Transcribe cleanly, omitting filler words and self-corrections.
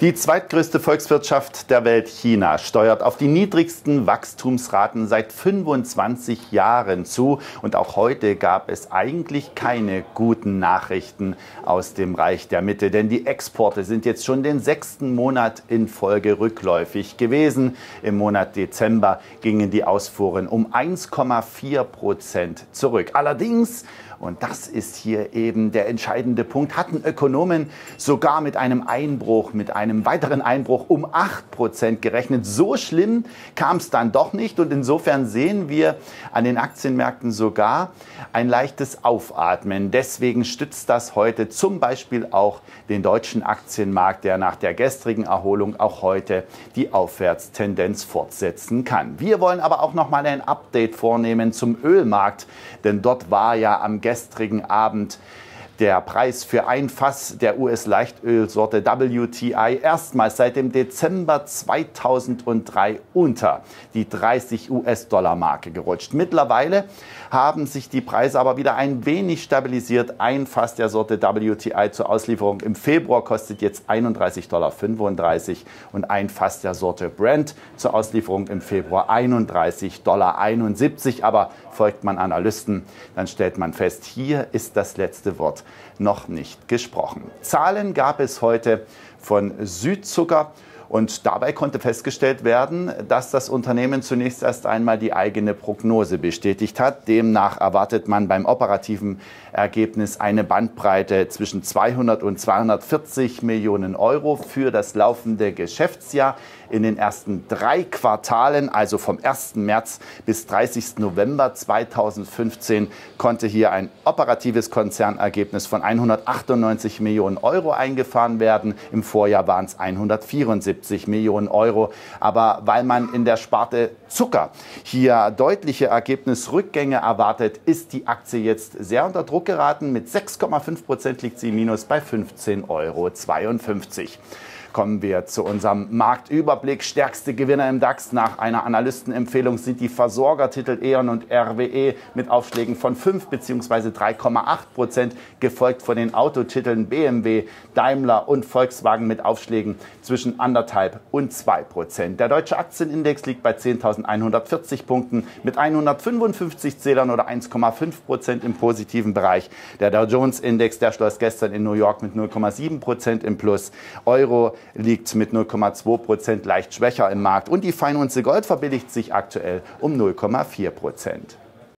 Die zweitgrößte Volkswirtschaft der Welt, China, steuert auf die niedrigsten Wachstumsraten seit 25 Jahren zu. Und auch heute gab es eigentlich keine guten Nachrichten aus dem Reich der Mitte. Denn die Exporte sind jetzt schon den 6. Monat in Folge rückläufig gewesen. Im Monat Dezember gingen die Ausfuhren um 1,4% zurück. Allerdings, und das ist hier eben der entscheidende Punkt, hatten Ökonomen sogar mit einem weiteren Einbruch um 8% gerechnet. So schlimm kam es dann doch nicht. Und insofern sehen wir an den Aktienmärkten sogar ein leichtes Aufatmen. Deswegen stützt das heute zum Beispiel auch den deutschen Aktienmarkt, der nach der gestrigen Erholung auch heute die Aufwärtstendenz fortsetzen kann. Wir wollen aber auch noch mal ein Update vornehmen zum Ölmarkt, denn dort war ja am gestrigen Abend der Preis für ein Fass der US-Leichtölsorte WTI erstmals seit dem Dezember 2003 unter die 30 US-Dollar-Marke gerutscht. Mittlerweile haben sich die Preise aber wieder ein wenig stabilisiert. Ein Fass der Sorte WTI zur Auslieferung im Februar kostet jetzt 31,35 Dollar und ein Fass der Sorte Brent zur Auslieferung im Februar 31,71 Dollar. Aber folgt man Analysten, dann stellt man fest, hier ist das letzte Wort noch nicht gesprochen. Zahlen gab es heute von Südzucker und dabei konnte festgestellt werden, dass das Unternehmen zunächst erst einmal die eigene Prognose bestätigt hat. Demnach erwartet man beim operativen Ergebnis eine Bandbreite zwischen 200 und 240 Millionen Euro für das laufende Geschäftsjahr. In den ersten 3 Quartalen, also vom 1. März bis 30. November 2015, konnte hier ein operatives Konzernergebnis von 198 Millionen Euro eingefahren werden. Im Vorjahr waren es 174 Millionen Euro. Aber weil man in der Sparte Zucker hier deutliche Ergebnisrückgänge erwartet, ist die Aktie jetzt sehr unter Druck geraten. Mit 6,5% liegt sie im Minus bei 15,52 Euro. Kommen wir zu unserem Marktüberblick. Stärkste Gewinner im DAX nach einer Analystenempfehlung sind die Versorgertitel E.ON und RWE mit Aufschlägen von 5 bzw. 3,8%, gefolgt von den Autotiteln BMW, Daimler und Volkswagen mit Aufschlägen zwischen 1,5 und 2%. Der deutsche Aktienindex liegt bei 10.140 Punkten mit 155 Zählern oder 1,5% im positiven Bereich. Der Dow Jones Index, der schloss gestern in New York mit 0,7% im Plus. Euro liegt mit 0,2% leicht schwächer im Markt und die Feinunze Gold verbilligt sich aktuell um 0,4%.